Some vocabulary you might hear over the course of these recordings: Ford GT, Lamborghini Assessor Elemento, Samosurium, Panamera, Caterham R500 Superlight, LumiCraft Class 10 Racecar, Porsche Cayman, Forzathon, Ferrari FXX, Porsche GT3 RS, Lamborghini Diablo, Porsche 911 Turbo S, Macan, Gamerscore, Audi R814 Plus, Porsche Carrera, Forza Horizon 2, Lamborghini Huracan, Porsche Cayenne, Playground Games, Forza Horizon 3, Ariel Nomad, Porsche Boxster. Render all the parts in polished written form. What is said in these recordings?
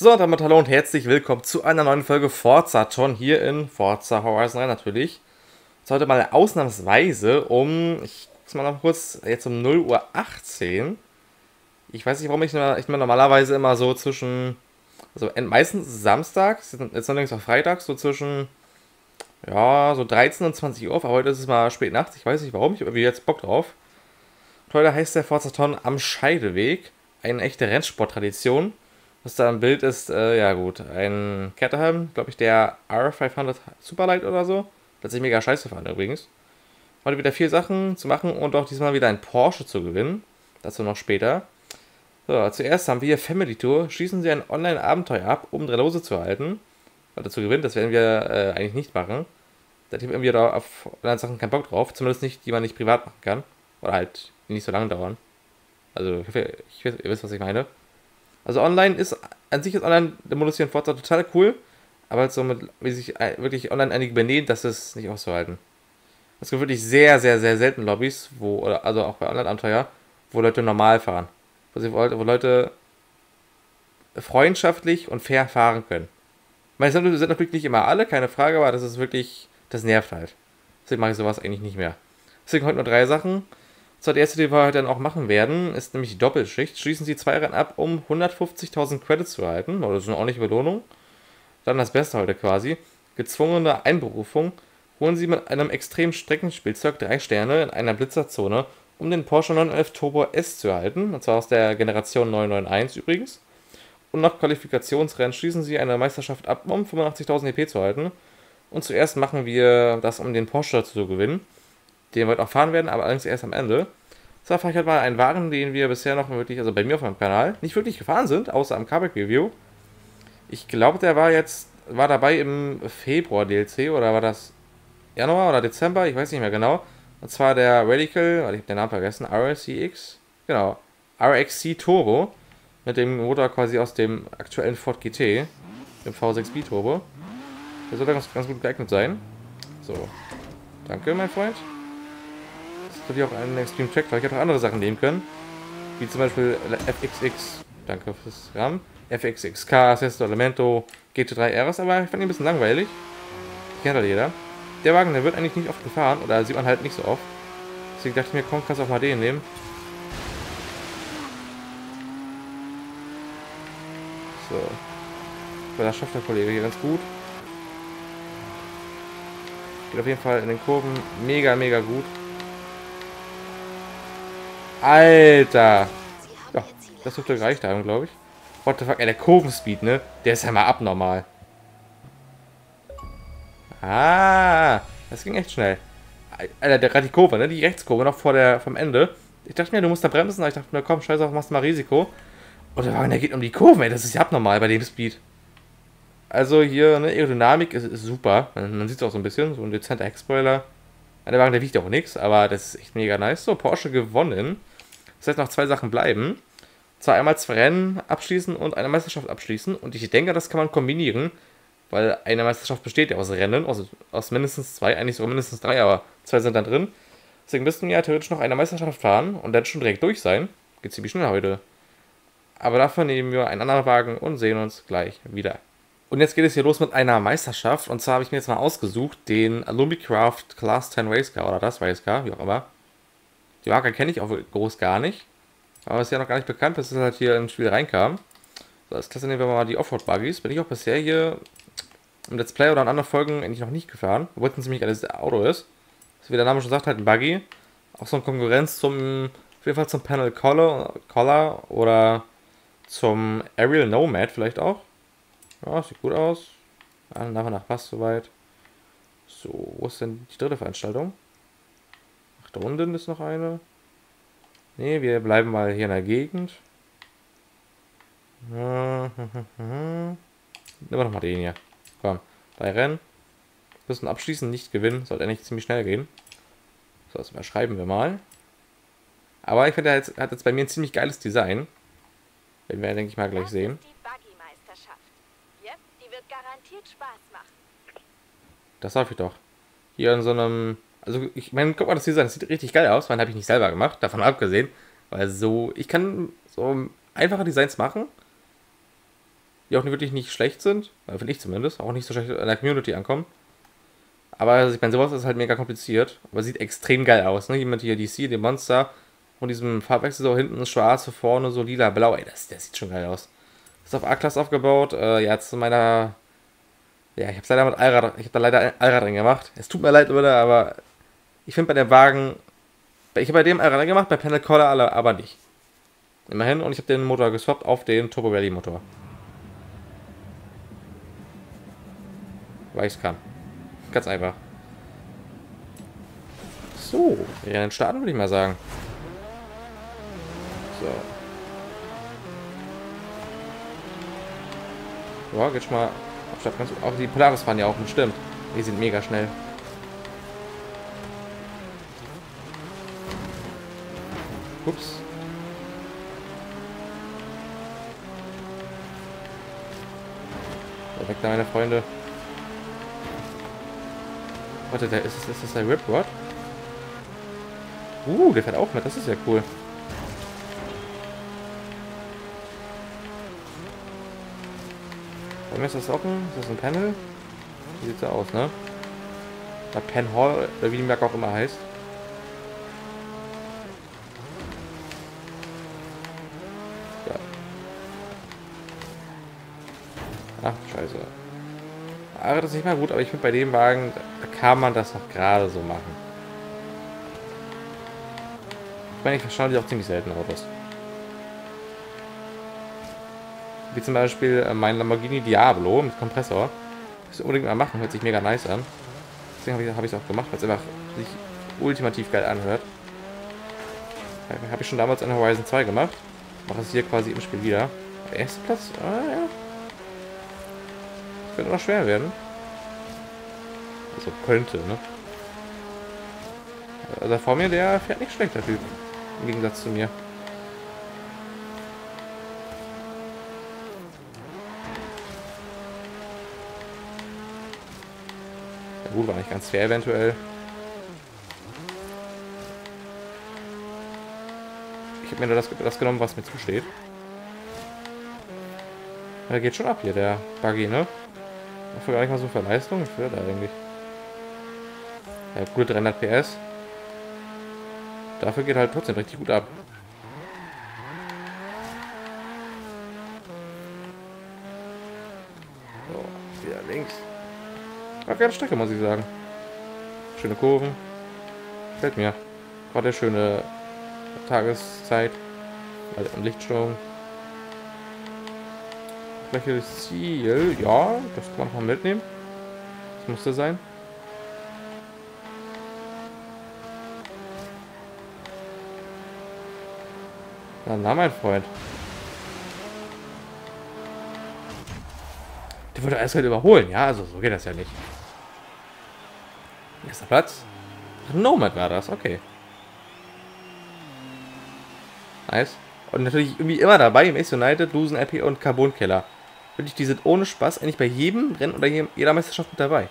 So, damit hallo und herzlich willkommen zu einer neuen Folge Forzathon hier in Forza Horizon 3 natürlich. Jetzt heute mal ausnahmsweise ich guck's mal noch kurz, jetzt um 0:18 Uhr. Ich weiß nicht, warum ich mir normalerweise immer so zwischen, also meistens samstags, jetzt allerdings auch freitags, so zwischen, ja, so 13 und 20 Uhr auf, aber heute ist es mal spät nachts, ich weiß nicht warum, ich habe irgendwie jetzt Bock drauf. Und heute heißt der Forzathon am Scheideweg, eine echte Rennsporttradition. Was da im Bild ist, ja gut, ein Caterham, glaube ich, der R500 Superlight oder so. Das ist mega scheiße fahren übrigens. Heute wieder 4 Sachen zu machen und auch diesmal wieder ein Porsche zu gewinnen. Dazu noch später. So, zuerst haben wir hier Family Tour. Schießen Sie ein Online-Abenteuer ab, um 3 Lose zu erhalten. Oder zu gewinnen, das werden wir eigentlich nicht machen. Da hat irgendwie da auf anderen Sachen keinen Bock drauf. Zumindest nicht, die man nicht privat machen kann. Oder halt nicht so lange dauern. Also, ich weiß, ihr wisst, was ich meine. Also online ist, an sich ist online der Modus hier in Forza total cool, aber halt so wie sich wirklich online einige benehmen, das ist nicht auszuhalten. Es gibt wirklich sehr, sehr, sehr selten Lobbys, also auch bei Online-Abenteuer, wo Leute normal fahren. Wo Leute freundschaftlich und fair fahren können. Ich meine, das sind natürlich nicht immer alle, keine Frage, aber das ist wirklich, das nervt halt. Deswegen mache ich sowas eigentlich nicht mehr. Deswegen heute nur 3 Sachen. So, die erste, die wir heute dann auch machen werden, ist nämlich die Doppelschicht. Schließen Sie 2 Rennen ab, um 150.000 Credits zu erhalten. Das ist eine ordentliche Belohnung. Dann das Beste heute quasi. Gezwungene Einberufung. Holen Sie mit einem extremen Streckenspielzeug 3 Sterne in einer Blitzerzone, um den Porsche 911 Turbo S zu erhalten. Und zwar aus der Generation 991 übrigens. Und nach Qualifikationsrennen schließen Sie eine Meisterschaft ab, um 85.000 EP zu erhalten. Und zuerst machen wir das, um den Porsche zu gewinnen, den wir heute auch fahren werden, aber allerdings erst am Ende. So, fahre ich halt mal einen Wagen, den wir bisher noch wirklich, also bei mir auf meinem Kanal, nicht wirklich gefahren sind, außer am Carback Review. Ich glaube, der war dabei im Februar DLC, oder war das Januar oder Dezember, ich weiß nicht mehr genau. Und zwar der Radical, ich habe den Namen vergessen, RXCX, genau, RXC Turbo, mit dem Motor quasi aus dem aktuellen Ford GT, dem V6B Turbo. Der sollte ganz gut geeignet sein. So, danke, mein Freund. Die auch einen Extreme Track, weil ich hätte auch andere Sachen nehmen können, wie zum Beispiel FXX, danke fürs RAM, FXXK, Assessor Elemento, GT3 RS, aber ich fand ihn ein bisschen langweilig. Kennt halt jeder. Der Wagen, der wird eigentlich nicht oft gefahren, oder sieht man halt nicht so oft. Deswegen dachte ich mir, komm, kannst du auch mal den nehmen. So. Aber das schafft der Kollege hier ganz gut. Geht auf jeden Fall in den Kurven mega, mega gut. Alter! Ja, das dürfte gereicht haben, glaube ich. What the fuck, ey, der Kurvenspeed, ne? Der ist ja mal abnormal. Ah, das ging echt schnell. Alter, gerade die Kurve, ne? Die Rechtskurve noch vom Ende. Ich dachte mir, du musst da bremsen, aber ich dachte mir, komm, scheiß auf, machst mal Risiko. Und der Wagen, der geht um die Kurven, ey, das ist ja abnormal bei dem Speed. Also hier, ne, Aerodynamik ist super. Man sieht es auch so ein bisschen, so ein dezenter Heckspoiler. Der Wagen, der wiegt auch nichts, aber das ist echt mega nice. So, Porsche gewonnen. Das heißt, noch 2 Sachen bleiben. Zwar einmal 2 Rennen abschließen und eine Meisterschaft abschließen. Und ich denke, das kann man kombinieren, weil eine Meisterschaft besteht ja aus Rennen, aus mindestens 2, eigentlich sogar mindestens 3, aber 2 sind dann drin. Deswegen müssten wir ja theoretisch noch eine Meisterschaft fahren und dann schon direkt durch sein. Geht ziemlich schnell heute. Aber dafür nehmen wir einen anderen Wagen und sehen uns gleich wieder. Und jetzt geht es hier los mit einer Meisterschaft. Und zwar habe ich mir jetzt mal ausgesucht, den LumiCraft Class 10 Racecar oder das Racecar, wie auch immer. Die Marke kenne ich auch groß gar nicht. Aber ist ja noch gar nicht bekannt, bis es halt hier ins Spiel reinkam. So, als Klasse nehmen wir mal die Offroad-Buggies. Bin ich auch bisher hier im Let's Play oder in anderen Folgen eigentlich noch nicht gefahren. Obwohl es ziemlich geiles Auto ist. Wie der Name schon sagt, halt ein Buggy. Auch so eine Konkurrenz auf jeden Fall zum Panamera Caller oder zum Ariel Nomad vielleicht auch. Ja, sieht gut aus. Nach passt soweit. So, wo ist denn die dritte Veranstaltung? Ach, da unten ist noch eine. Ne, wir bleiben mal hier in der Gegend. Nehmen wir nochmal den hier. Komm, 3 Rennen. Müssen abschließen, nicht gewinnen. Sollte eigentlich ziemlich schnell gehen. So, das überschreiben wir mal. Aber ich finde, er hat jetzt bei mir ein ziemlich geiles Design. Werden wir, denke ich mal, gleich sehen. Spaß machen. Das darf ich doch. Hier in so einem... Also ich meine, guck mal, das Design, das sieht richtig geil aus. Weil habe ich nicht selber gemacht, davon abgesehen. Weil so... Ich kann so einfache Designs machen. die auch wirklich nicht schlecht sind, finde ich zumindest, auch nicht so schlecht in der Community ankommen. Aber also ich meine, sowas ist halt mega kompliziert, aber sieht extrem geil aus, ne? Jemand hier, DC, dem Monster und diesem Farbwechsel so hinten ist schwarz, vorne so lila, blau, ey, das sieht schon geil aus. Ist auf A-Klasse aufgebaut, ja, jetzt in meiner, ja, ich habe leider mit Allrad, ich habe da leider Allrad drin gemacht. Es tut mir leid, Leute, aber ich finde bei dem Wagen, ich habe bei dem Allrad gemacht, bei Panamera Caller aber nicht. Immerhin, und ich habe den Motor geswappt auf den Turbo Valley Motor. Weil ich es kann. Ganz einfach. So, wir werden starten, würde ich mal sagen. So. Ja, geht schon mal auf Start ganz gut. Auch die Polaris fahren ja auch bestimmt. Die sind mega schnell. Ups. Weg da, meine Freunde. Warte, da ist das der Rip, what? Der fährt auch mit, das ist ja cool. Warum ist das offen? Ist das ein Panel? Wie sieht es aus, ne? Da Penhall, oder wie die Marke auch immer heißt. Ja. Ach, scheiße. Aber das ist nicht mal gut, aber ich finde, bei dem Wagen kann man das noch gerade so machen. Ich meine, ich verschaue die auch ziemlich selten Autos. Wie zum Beispiel mein Lamborghini Diablo mit Kompressor. Das unbedingt mal machen, hört sich mega nice an. Deswegen habe ich es auch gemacht, weil es einfach sich ultimativ geil anhört. Habe ich schon damals an Horizon 2 gemacht. Mache es hier quasi im Spiel wieder. Erster Platz? Ah, ja. Könnte noch schwer werden. Also könnte, ne? Also vor mir, der fährt nicht schlecht, der Typ. Im Gegensatz zu mir. Ja gut, war nicht ganz fair eventuell. Ich habe mir nur das genommen, was mir zusteht. Ja, der geht schon ab hier, der Buggy, ne? Dafür gar nicht mal so viel Leistung, ich will da eigentlich. Ja, gut, 300 PS. Dafür geht halt trotzdem richtig gut ab. So, wieder links. War keine Strecke, muss ich sagen. Schöne Kurven. Gefällt mir. War der schöne Tageszeit. Also am Lichtstrom. Gleiches Ziel, ja, das kann man auch mal mitnehmen. Das musste sein. Na, mein Freund. Der wollte alles halt überholen, ja, also so geht das ja nicht. Erster Platz. Nomad war das, okay. Nice. Und natürlich irgendwie immer dabei, Mace United, Lusen, LP und Carbon Keller. Wirklich, die sind ohne Spaß eigentlich bei jedem Rennen oder jeder Meisterschaft mit dabei.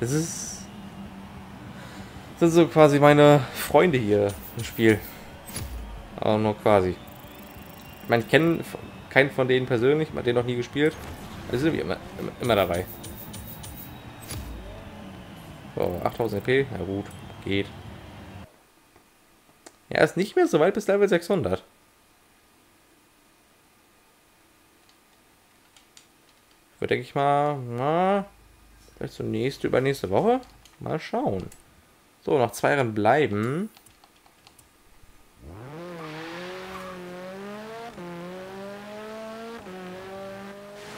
Das ist... Das sind so quasi meine Freunde hier im Spiel. Aber nur quasi. Ich meine, ich kenne keinen von denen persönlich, ich habe den noch nie gespielt. Die sind irgendwie immer dabei. So, 8000 EP, na gut, geht. Ja, ist nicht mehr so weit bis Level 600. Ich würde, denke ich mal, na, vielleicht zur nächsten, übernächste Woche. Mal schauen. So, noch 2 Rennen bleiben.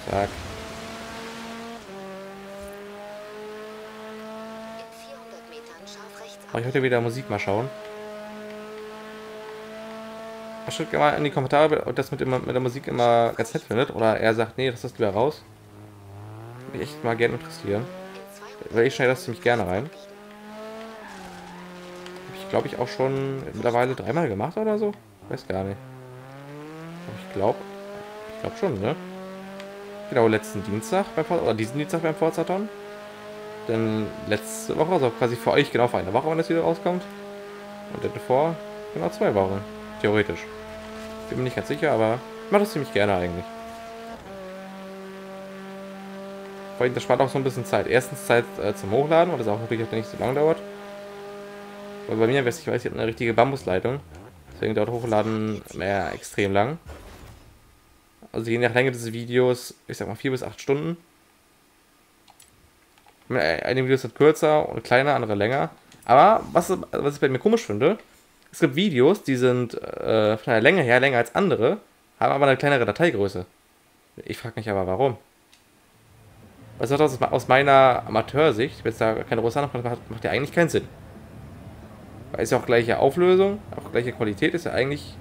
Zack. Mach ich heute wieder Musik mal schauen. Schreibt mal in die Kommentare, ob das mit der Musik immer ganz nett findet oder er sagt, nee, das ist lieber raus. Würde mich echt mal gerne interessieren. Weil ich schneide das ziemlich gerne rein. Habe ich, glaube ich, auch schon mittlerweile 3-mal gemacht oder so. Weiß gar nicht. Ich glaube schon, ne? Genau, letzten Dienstag beim Forzathon, oder diesen Dienstag beim Forzathon. Dann letzte Woche, also quasi für euch genau vor einer Woche, wenn das wieder rauskommt. Und dann vor genau 2 Wochen. Theoretisch. Bin mir nicht ganz sicher, aber ich mache das ziemlich gerne eigentlich. Vor allem, das spart auch so ein bisschen Zeit. Erstens Zeit zum Hochladen, weil das auch wirklich nicht so lange dauert. Weil bei mir, ich weiß, ich habe eine richtige Bambusleitung. Deswegen dauert Hochladen mehr extrem lang. Also je nach Länge des Videos, ich sag mal 4 bis 8 Stunden. Einige Videos sind kürzer und kleiner, andere länger. Aber was ich bei mir komisch finde, es gibt Videos, die sind von der Länge her länger als andere, haben aber eine kleinere Dateigröße. Ich frage mich aber, warum. Was sagt das aus meiner Amateursicht? Ich will jetzt da keine große Ahnung, macht ja eigentlich keinen Sinn. Weil es ja auch gleiche Auflösung, auch gleiche Qualität, ist ja eigentlich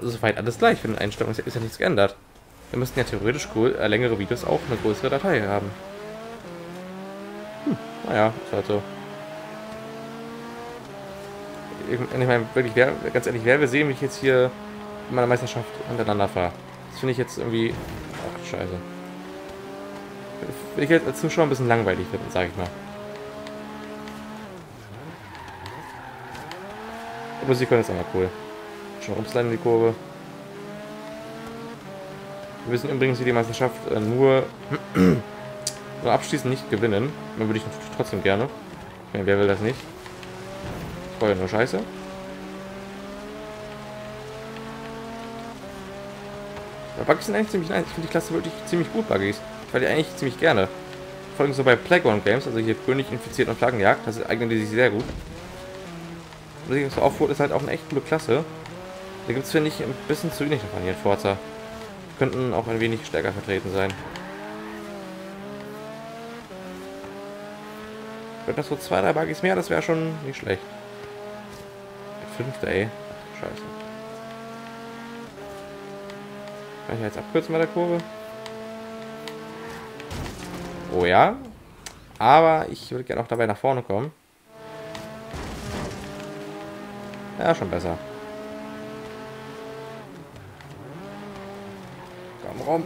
soweit alles gleich für den Einstellungen. Ist ja nichts geändert. Wir müssten ja theoretisch längere Videos auch eine größere Datei haben. Naja, ist halt so. Ich meine, wirklich, ganz ehrlich, wer will sehen, wie ich jetzt hier in meiner Meisterschaft hintereinander fahre? Das finde ich jetzt irgendwie... Ach, scheiße. Will ich jetzt als Zuschauer ein bisschen langweilig finden, sage ich mal. Die Musik ist aber cool. Schon rumsliden in die Kurve. Wir wissen übrigens, wie die Meisterschaft nur abschließend nicht gewinnen. Dann würde ich natürlich trotzdem gerne. Ich meine, wer will das nicht? Ich freue nur Scheiße. Da Buggies sind eigentlich ziemlich nice. Ich finde die Klasse wirklich ziemlich gut, Buggies. Ich fahre die eigentlich ziemlich gerne. Vor allem so bei Playground Games, also hier König infiziert und Flaggenjagd, das eignen die sich sehr gut. Das so Offroad ist halt auch eine echt coole Klasse. Da gibt es, finde ich, ein bisschen zu wenig davon hier in Forza. Die könnten auch ein wenig stärker vertreten sein. Wenn das so 2, 3 Buggies mehr, das wäre schon nicht schlecht. 5, ey. Scheiße. Kann ich jetzt abkürzen bei der Kurve? Oh ja. Aber ich würde gerne auch dabei nach vorne kommen. Ja, schon besser. Komm rum.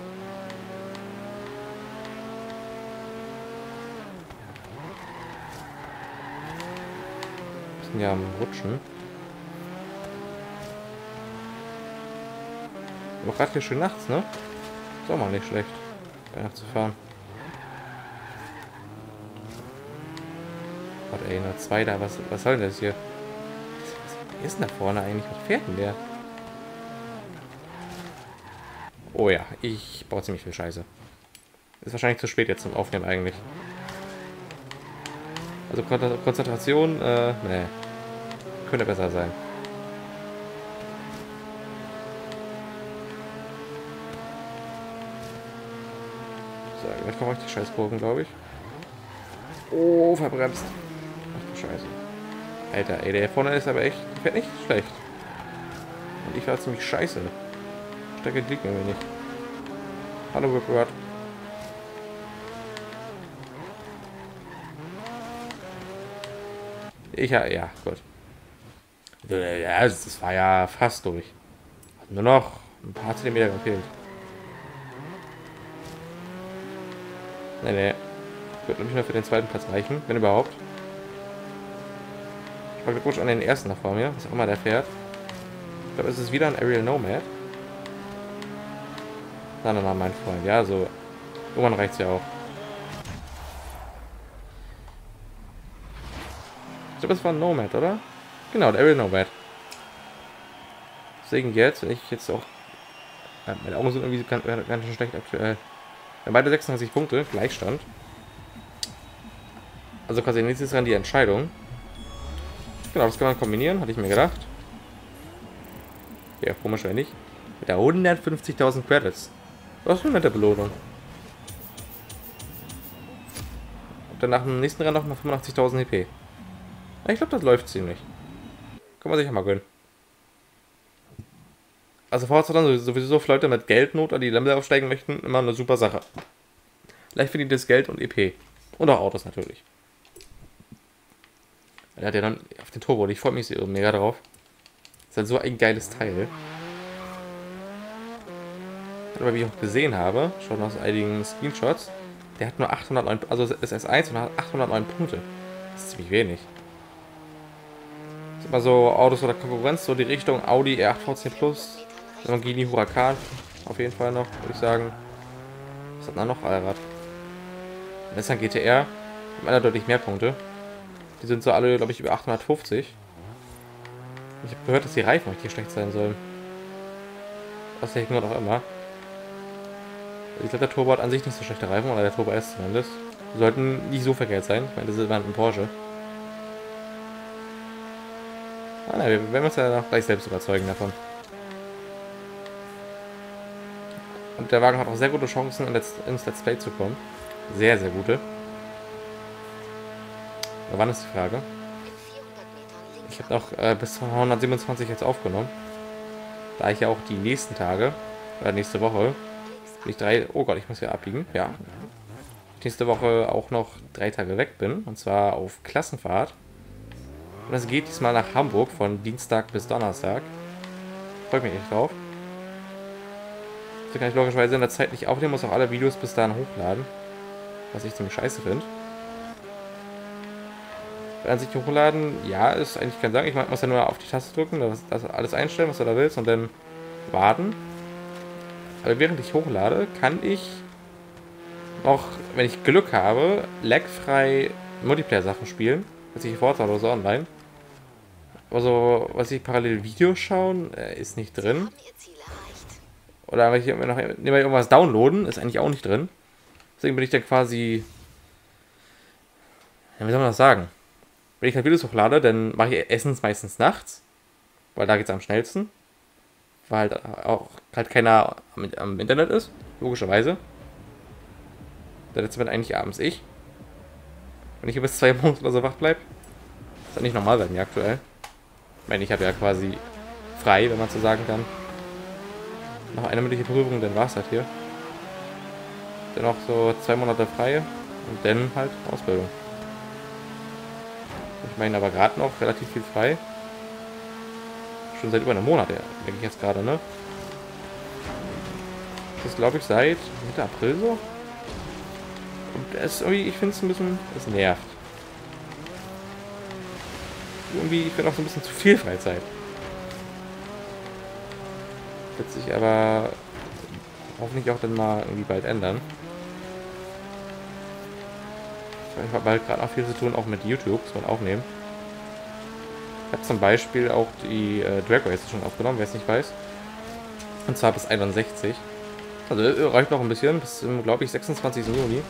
Wir sind ja am Rutschen. Aber gerade hier schön nachts, ne? Ist auch mal nicht schlecht, bei Nacht zu fahren. Warte, ey, nur 2 da. Was soll denn das hier? Wer ist denn da vorne eigentlich? Was fährt denn der? Oh ja, ich baue ziemlich viel Scheiße. Ist wahrscheinlich zu spät jetzt zum Aufnehmen eigentlich. Also Konzentration, ne. Könnte besser sein. So, jetzt kommen richtig Scheißkurven, glaube ich. Oh, verbremst. Ach du Scheiße. Alter, ey, der vorne ist aber echt, fährt nicht schlecht. Und ich war ziemlich scheiße. Strecke liegt mir nicht. Hallo, Whipward. Ja, gut. Ja, das war ja fast durch. Hat nur noch ein paar Zentimeter gefehlt. Nee. Wird nämlich nur für den zweiten Platz reichen, wenn überhaupt. Glückwunsch an den ersten nach vor mir, was auch immer der fährt. Ich glaube, es ist wieder ein Ariel Nomad. Na, mein Freund. Ja, so. Irgendwann reicht es ja auch. Ich glaube, es war ein Nomad, oder? Genau, der Ariel Nomad. Deswegen jetzt, wenn ich jetzt auch... Meine Augen sind irgendwie ganz schön schlecht aktuell. Wenn beide 36 Punkte, Gleichstand. Also quasi nächstes dran die Entscheidung. Genau, das kann man kombinieren, hatte ich mir gedacht. Ja, komisch, wenn nicht. Mit der 150.000 Credits. Das ist eine nette Belohnung. Und dann nach dem nächsten Rennen nochmal 85.000 EP. Ja, ich glaube, das läuft ziemlich. Kann man sich ja mal gönnen. Also Forza dann sowieso für Leute mit Geldnot oder die Level aufsteigen möchten, immer eine super Sache. Vielleicht verdient das Geld und EP. Und auch Autos natürlich. Er hat ja dann auf den Turbo, ich freue mich so mega drauf. Ist halt so ein geiles Teil. Aber wie ich auch gesehen habe, schon aus einigen Screenshots, der hat nur 809, also ist S1 und hat 809 Punkte. Das ist ziemlich wenig. Das ist immer so Autos oder Konkurrenz, so die Richtung Audi R814 Plus, Lamborghini Huracan, auf jeden Fall noch, würde ich sagen. Was hat man noch, Allrad? Nissan GTR haben alle deutlich mehr Punkte. Die sind so alle, glaube ich, über 850. Ich habe gehört, dass die Reifen richtig schlecht sein sollen. Aus welchen Gründen auch immer. Ich glaube, der Turbo hat an sich nicht so schlechte Reifen, oder der Turbo S zumindest. Die sollten nicht so verkehrt sein. Ich meine, das ist immer ein Porsche. Ah, nein, wir werden uns ja noch gleich selbst überzeugen davon. Und der Wagen hat auch sehr gute Chancen, ins Let's Play zu kommen. Sehr, sehr gute. Aber wann ist die Frage? Ich habe noch bis 127 jetzt aufgenommen. Da ich ja auch die nächsten Tage, oder nächste Woche, ich drei, oh Gott, ich muss ja abbiegen, ja. Nächste Woche auch noch 3 Tage weg bin, und zwar auf Klassenfahrt. Und es geht diesmal nach Hamburg von Dienstag bis Donnerstag. Freut mich echt drauf. So kann ich logischerweise in der Zeit nicht aufnehmen, muss auch alle Videos bis dahin hochladen. Was ich ziemlich scheiße finde. An sich hochladen, ja, ist eigentlich kein Sagen. Ich muss ja nur auf die Taste drücken, das alles einstellen, was du da willst, und dann warten. Aber während ich hochlade, kann ich auch, wenn ich Glück habe, lagfrei Multiplayer-Sachen spielen. Als ich Forza oder so online. Also, was ich parallel Videos schauen, ist nicht drin. Oder wenn ich mir noch nebenbei irgendwas downloaden, ist eigentlich auch nicht drin. Deswegen bin ich dann quasi. Ja, wie soll man das sagen? Wenn ich halt Videos hochlade, dann mache ich Essens meistens nachts. Weil da geht es am schnellsten. Weil halt auch halt keiner am Internet ist, logischerweise. Der letzte bin eigentlich abends ich. Wenn ich hier bis 2 Uhr oder so wach bleibe. Ist ja nicht normal bei mir aktuell. Ich meine, ich habe ja quasi frei, wenn man so sagen kann. Noch eine mündliche Prüfung, dann war es halt hier. Dann noch so 2 Monate frei und dann halt Ausbildung. Ich meine, aber gerade noch relativ viel frei. Schon seit über einem Monat, denke ich jetzt gerade, ne? Das glaube ich seit Mitte April so. Und es irgendwie, ich finde es ein bisschen, es nervt. Irgendwie, ich finde auch so ein bisschen zu viel Freizeit. Wird sich aber hoffentlich auch dann mal irgendwie bald ändern. Ich habe halt gerade noch viel zu tun, auch mit YouTube, das muss man auch nehmen. Ich habe zum Beispiel auch die Drag Race schon aufgenommen, wer es nicht weiß. Und zwar bis 61. Also reicht noch ein bisschen, bis zum, glaube ich, 26. Juni.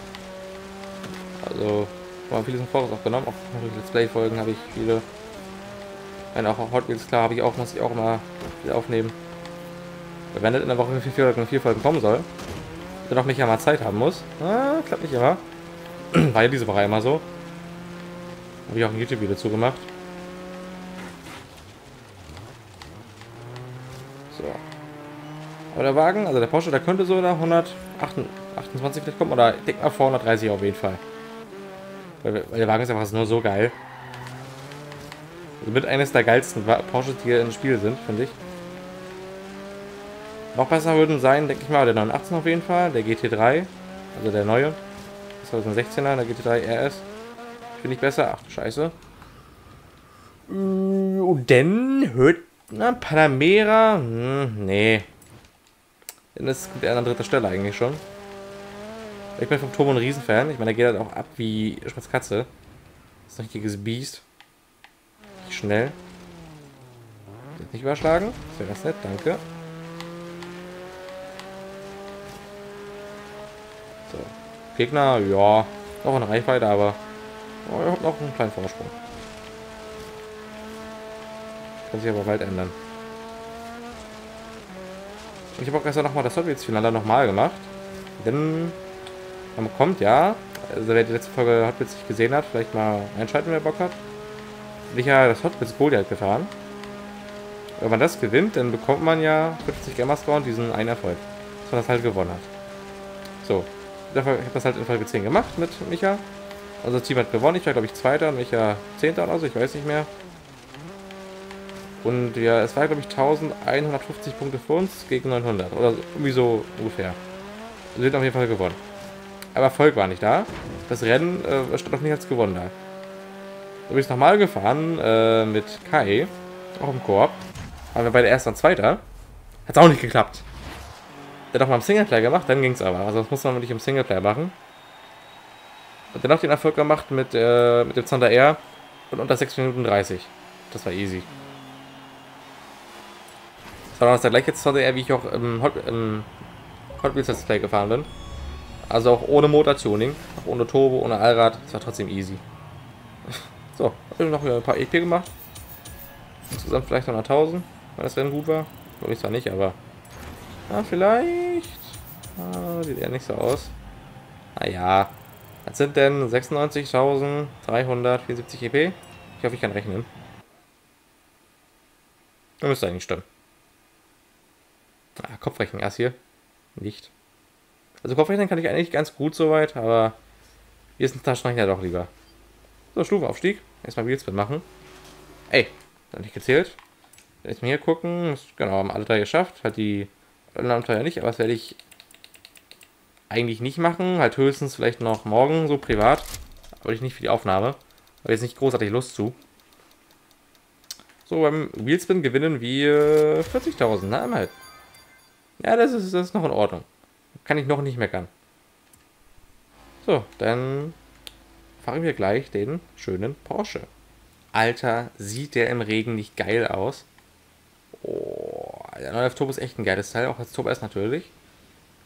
Also, war vieles im Voraus aufgenommen. Auch Let's Play-Folgen habe ich viele. Nein, auch Hot Wheels, klar, habe ich auch, muss ich auch immer viel aufnehmen. Wenn das in der Woche 4 Folgen kommen soll, dann auch nicht einmal Zeit haben muss. Ah, klappt nicht immer. War ja diese Woche immer so. Habe ich auch ein YouTube-Video dazu gemacht. So. Aber der Wagen, also der Porsche, der könnte so nach 128 vielleicht kommen, oder ich denke mal vor 130 auf jeden Fall. Weil der Wagen ist einfach nur so geil. Also mit eines der geilsten Porsche, die hier im Spiel sind, finde ich. Noch besser würden sein, denke ich mal, der 918 auf jeden Fall, der GT3, also der neue, 2016er, der GT3 RS. Finde ich besser, ach du Scheiße. Und dann hört, na, Panamera, nee. Denn das ist an dritter Stelle eigentlich schon. Ich bin vom Turbo ein Riesenfan. Ich meine, der geht halt auch ab wie Schmerzkatze. Das ist ein richtiges Biest. Richtig schnell. Jetzt nicht überschlagen. Das wäre ganz nett, danke. So. Gegner, ja. Noch eine Reichweite, aber oh, ich habe noch einen kleinen Vorsprung. Kann sich aber bald ändern. Ich habe auch gestern nochmal das Hot Wheels Finale nochmal gemacht. Denn man bekommt ja, also wer die letzte Folge Hot Wheels nicht gesehen hat, vielleicht mal einschalten, wer Bock hat. Ich habe ja das Hot Wheels Gold halt gefahren. Wenn man das gewinnt, dann bekommt man ja 50 Gamerscore und diesen einen Erfolg. Dass man das halt gewonnen hat. So, ich habe das halt in Folge 10 gemacht mit Micha. Also das Team hat gewonnen. Ich war, glaube ich, 2. und Micha 10. oder so, ich weiß nicht mehr. Und ja, es war, glaube ich, 1150 Punkte für uns gegen 900 oder irgendwie so ungefähr. Wir sind auf jeden Fall gewonnen. Aber Erfolg war nicht da. Das Rennen stand auch nicht als gewonnen da. Da bin ich nochmal gefahren mit Kai, auch im Koop. Waren wir beide 1. und 2. Hat es auch nicht geklappt. Der hat auch mal im Singleplayer gemacht, dann ging es aber. Also das muss man wirklich im Singleplayer machen. Hat dennoch den Erfolg gemacht mit dem Zander R und unter 6 Minuten 30. Das war easy. Das war damals der gleiche Zander R, wie ich auch im Hot Wheels Display gefahren bin. Also auch ohne Motortuning, auch ohne Turbo, ohne Allrad. Das war trotzdem easy. So, habe ich noch ein paar EP gemacht. Insgesamt vielleicht 100.000, weil das Rennen gut war. Glaube ich zwar nicht, aber... Ja, vielleicht... Ah, sieht eher nicht so aus. Naja. Was sind denn 96.374 EP? Ich hoffe, ich kann rechnen. Da müsste eigentlich stimmen. Ah, Kopfrechnen erst hier. Nicht. Also Kopfrechnen kann ich eigentlich ganz gut soweit, aber... Hier ist ein Taschenrechner doch lieber. So, Stufenaufstieg. Erstmal Wheelspin machen. Ey, da nicht gezählt. Jetzt mal hier gucken. Genau, haben alle drei geschafft. Hat die anderen Teile nicht, aber das werde ich eigentlich nicht machen. Halt höchstens vielleicht noch morgen, so privat. Aber ich nicht für die Aufnahme. Habe jetzt nicht großartig Lust zu. So, beim Wheelspin gewinnen wir 40.000. Na, immerhin. Ja, das ist noch in Ordnung. Kann ich noch nicht meckern. So, dann fahren wir gleich den schönen Porsche. Alter, sieht der im Regen nicht geil aus. Oh, der 911 Turbo ist echt ein geiles Teil, auch als Turbo S natürlich.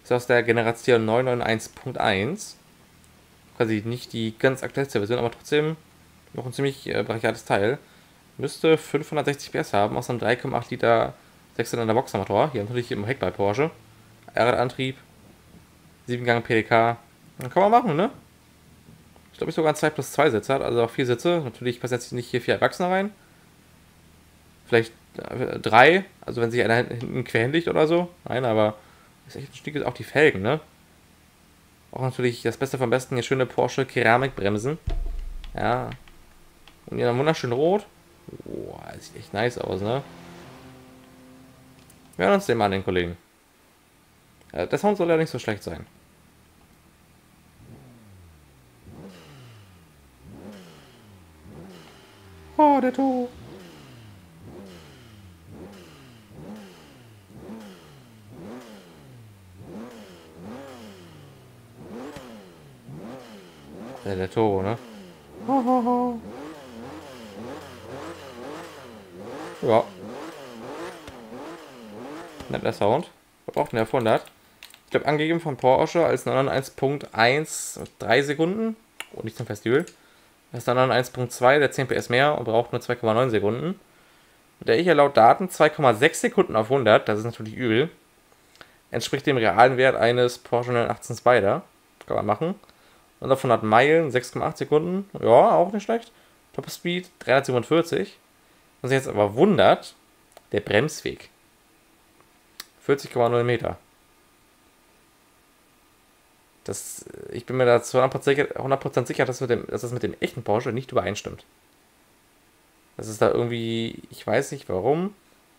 Ist aus der Generation 991.1. Quasi nicht die ganz aktuellste Version, aber trotzdem noch ein ziemlich brachiales Teil. Müsste 560 PS haben, aus einem 3,8 Liter 6-Zylinder Boxermotor. Hier natürlich im Heck bei Porsche. Allradantrieb, 7-Gang PDK. Dann kann man machen, ne? Ich glaube, ich sogar ein 2+2 Sitze hat, also auch 4 Sitze. Natürlich passen jetzt nicht hier 4 Erwachsene rein. Vielleicht 3, also wenn sich einer hinten querhändigt oder so. Nein, aber ist echt ein Stück, auch die Felgen, ne? Auch natürlich das Beste vom Besten, hier schöne Porsche Keramikbremsen. Ja. Und hier dann wunderschön rot. Boah, das sieht echt nice aus, ne? Wir hören uns den mal an, den Kollegen. Ja, der Sound soll ja nicht so schlecht sein. Oh, der Turbo. Ja, der Turbo, ne? Ho, ho, ho. Ja. Netter Sound. Was braucht denn der von das? Ich glaube, angegeben von Porsche als 991.1 3 Sekunden. Oh, nicht zum Festival. Das ist dann 1.2, der 10 PS mehr und braucht nur 2,9 Sekunden. Der ich ja laut Daten 2,6 Sekunden auf 100, das ist natürlich übel, entspricht dem realen Wert eines Porsche 918 Spyder. Kann man machen. Und auf 100 Meilen 6,8 Sekunden, ja, auch nicht schlecht. Top Speed 347. Was sich jetzt aber wundert, der Bremsweg. 40,0 Meter. Das, ich bin mir da zu 100% sicher, dass das mit dem echten Porsche nicht übereinstimmt. Das ist da irgendwie, ich weiß nicht warum,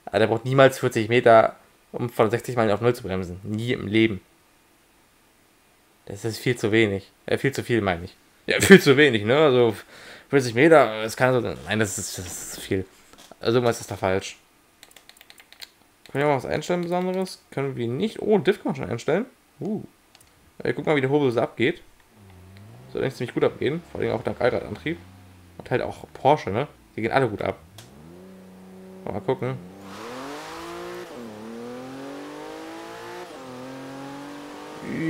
aber der braucht niemals 40 Meter, um von 60 Meilen auf 0 zu bremsen. Nie im Leben. Das ist viel zu wenig. Viel zu viel, meine ich. Ja, viel zu wenig, ne? Also 40 Meter, das kann so. Nein, das ist viel. Also irgendwas ist da falsch. Können wir mal was einstellen, Besonderes? Können wir nicht. Oh, Diff kann man schon einstellen. Ich guck mal, wie der Hobel so abgeht. Soll eigentlich ziemlich gut abgehen. Vor allem auch dank Allradantrieb. Und halt auch Porsche, ne? Die gehen alle gut ab. Mal gucken.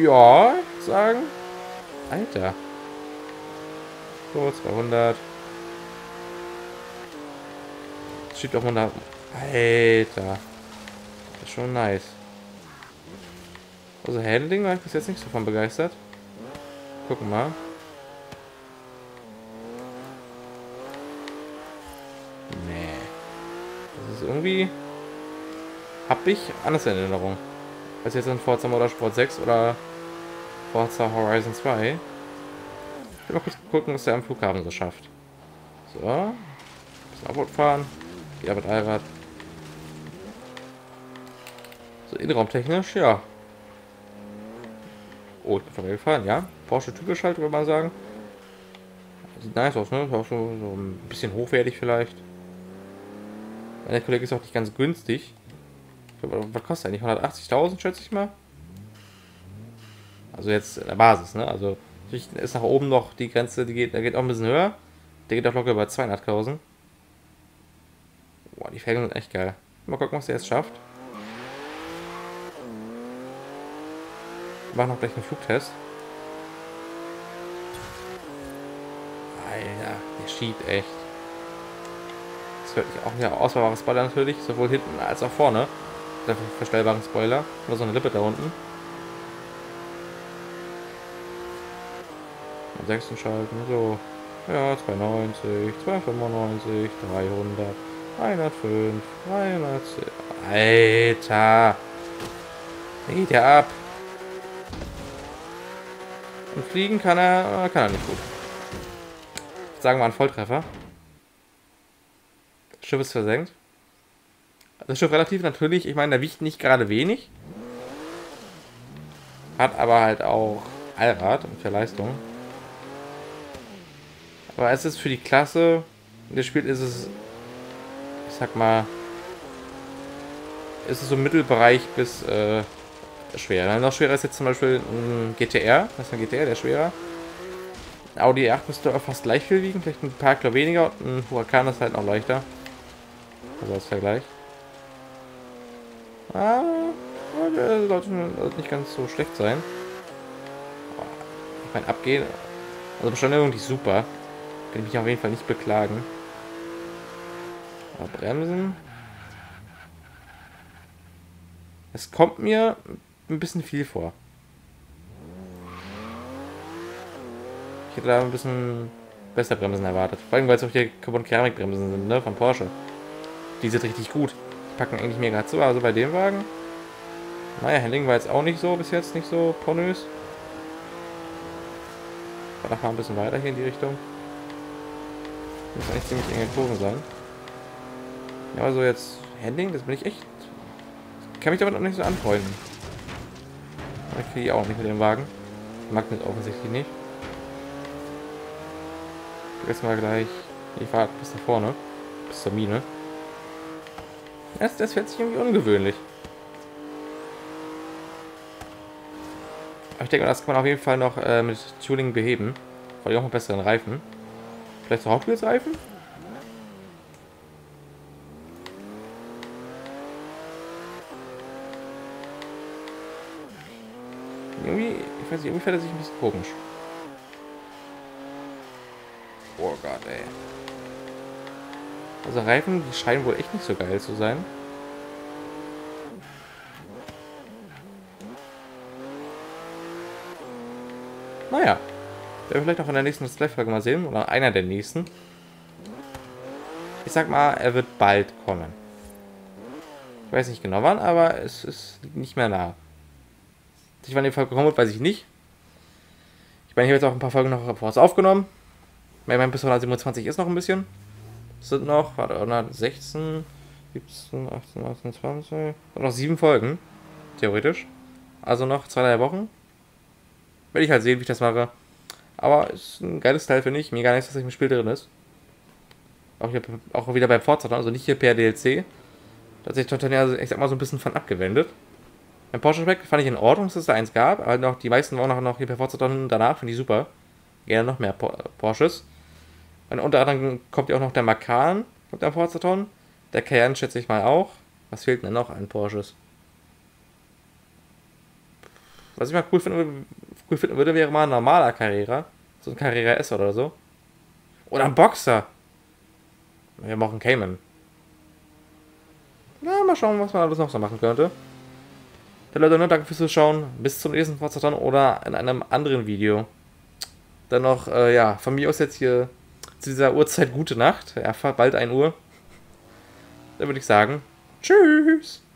Ja, ich würde sagen. Alter. So, 200. Das schiebt auch 100. Alter. Das ist schon nice. Also Handling war ich bis jetzt nicht so von begeistert. Gucken mal. Nee. Das ist irgendwie... Habe ich anders in Erinnerung. Als jetzt in Forza Motorsport 6 oder Forza Horizon 2. Ich will mal kurz gucken, was der am Flughafen so schafft. So. Ein bisschen Abwärts fahren. Geht mit Allrad. So, innenraumtechnisch, ja. Oh, gefahren, ja. Porsche typisch halt, würde man sagen. Sieht nice aus, ne? Ist auch so ein bisschen hochwertig vielleicht. Der Kollege ist auch nicht ganz günstig. Was kostet eigentlich? 180.000, schätze ich mal. Also jetzt in der Basis, ne? Also Richten ist nach oben noch die Grenze, die geht auch ein bisschen höher. Der geht auch locker über 200.000. Boah, die Felgen sind echt geil. Mal gucken, was der jetzt schafft. Wir machen auch gleich einen Flugtest. Alter, der schiebt echt. Das hört sich auch ein auswahlbarer Spoiler natürlich, sowohl hinten als auch vorne. Dafür verstellbaren Spoiler. Nur so eine Lippe da unten. Und 6 schalten, so. Ja, 290, 295, 300, 105, 310. Alter! Der geht ja ab. Und fliegen kann er nicht gut. Sagen wir einen Volltreffer. Das Schiff ist versenkt. Das Schiff relativ natürlich, ich meine, der wiegt nicht gerade wenig. Hat aber halt auch Allrad und für Leistung. Aber es ist für die Klasse, das Spiel ist es, ich sag mal, ist es so Mittelbereich bis schwer. Noch schwerer ist jetzt zum Beispiel ein GTR, das ist ein GTR, der ist schwerer. Ein Audi R8 müsste auch fast gleich viel wiegen, vielleicht ein paar Kilo weniger und ein Huracan ist halt noch leichter. Also als Vergleich. Ah, der sollte nicht ganz so schlecht sein. Ich meine, abgehen, also Beschleunigung ist super. Kann ich mich auf jeden Fall nicht beklagen. Aber bremsen. Es kommt mir ein bisschen viel vor. Ich hätte da ein bisschen besser Bremsen erwartet. Vor allem, weil es auch hier Carbon-Keramik-Bremsen sind, ne? Von Porsche. Die sind richtig gut. Die packen eigentlich mega zu. Also bei dem Wagen. Naja, Handling war jetzt auch nicht so bis jetzt. Nicht so pornös. Aber noch mal ein bisschen weiter hier in die Richtung. Muss eigentlich ziemlich eng gezogen sein. Ja, also jetzt Handling, das bin ich echt. Kann mich damit noch nicht so anfreunden. Aber ich kriege auch nicht mit dem Wagen. Ich mag den offensichtlich nicht. Jetzt mal gleich. Ich fahre bis da vorne. Bis zur Mine. Das fährt sich irgendwie ungewöhnlich. Aber ich denke, das kann man auf jeden Fall noch mit Tuning beheben. Weil ich auch einen besseren Reifen. Vielleicht so Hauptspielsreifen? Irgendwie, ich weiß nicht, irgendwie fällt er sich ein bisschen komisch. Oh Gott, ey. Also Reifen, die scheinen wohl echt nicht so geil zu sein. Naja. Werden wir vielleicht auch in der nächsten Display-Folge mal sehen. Oder einer der nächsten. Ich sag mal, er wird bald kommen. Ich weiß nicht genau wann, aber es liegt nicht mehr nah. Dass ich wann die Folge kommen wird, weiß ich nicht. Ich meine, ich habe jetzt auch ein paar Folgen noch vor uns aufgenommen. Mein bis 127 ist noch ein bisschen. Es sind noch, warte, 116, 17, 18, 19, 20. Noch 7 Folgen. Theoretisch. Also noch 2-3 Wochen. Werde ich halt sehen, wie ich das mache. Aber ist ein geiles Teil, finde ich. Mega nice, dass ich im Spiel drin ist. Auch, hier, auch wieder beim Forzathon, also nicht hier per DLC. Da hat sich Tontanier, ich sag mal, so ein bisschen von abgewendet. Beim Porsche-Spec fand ich in Ordnung, dass es da eins gab. Aber noch, die meisten waren auch noch hier per Forzathon danach, finde ich super. Gerne noch mehr Porsches. Und unter anderem kommt ja auch noch der Macan mit dem Forzathon. Der Cayenne schätze ich mal auch. Was fehlt denn noch an Porsches? Was ich mal cool finden würde, wäre mal ein normaler Carrera. So ein Carrera S oder so. Oder ein Boxster. Wir haben auch einen Cayman. Na, mal schauen, was man alles noch so machen könnte. Dann Leute, nur danke fürs Zuschauen. Bis zum nächsten Forzathon oder in einem anderen Video. Dann noch, ja, von mir aus jetzt hier zu dieser Uhrzeit gute Nacht. Ja, bald 1 Uhr. Dann würde ich sagen, tschüss.